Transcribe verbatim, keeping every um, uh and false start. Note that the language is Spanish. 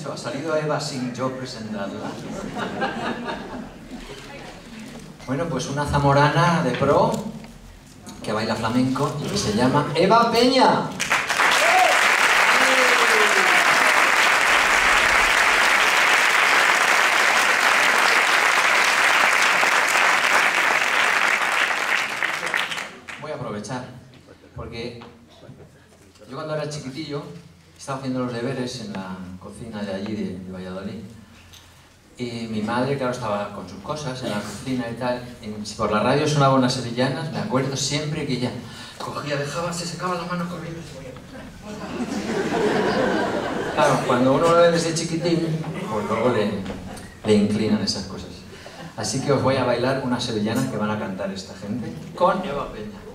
hecho? ¿Ha salido Eva sin yo presentarla? Bueno, pues una zamorana de pro que baila flamenco y que se llama Eva Peña. Voy a aprovechar, porque yo cuando era chiquitillo estaba haciendo los deberes en la cocina de allí, de, de Valladolid, y mi madre, claro, estaba con sus cosas en la cocina y tal, y por la radio sonaban unas sevillanas, me acuerdo siempre que ella cogía, dejaba, se secaba las manos corriendo. Claro, cuando uno lo ve desde chiquitín, pues luego le, le inclinan esas cosas. Así que os voy a bailar unas sevillanas que van a cantar esta gente con Eva Peña.